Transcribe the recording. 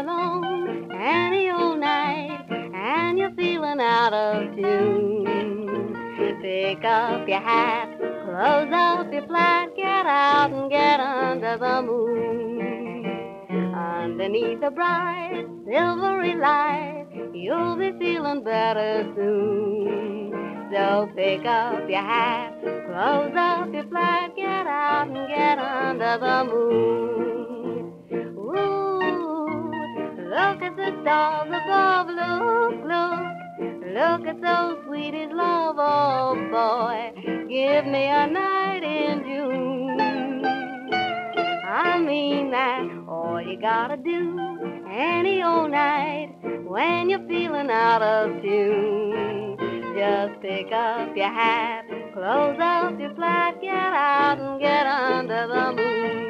alone any old night and you're feeling out of tune, pick up your hat, close up your flat, get out and get under the moon. Underneath the bright silvery light, you'll be feeling better soon. So pick up your hat, close up your flat, get out and get under the moon. Ooh, look at the stars above, look, look, look at those sweeties, love, oh boy, give me a night in June. I mean that all you gotta do, any old night, when you're feeling out of tune, just pick up your hat, close up your flat, get out and get under the moon.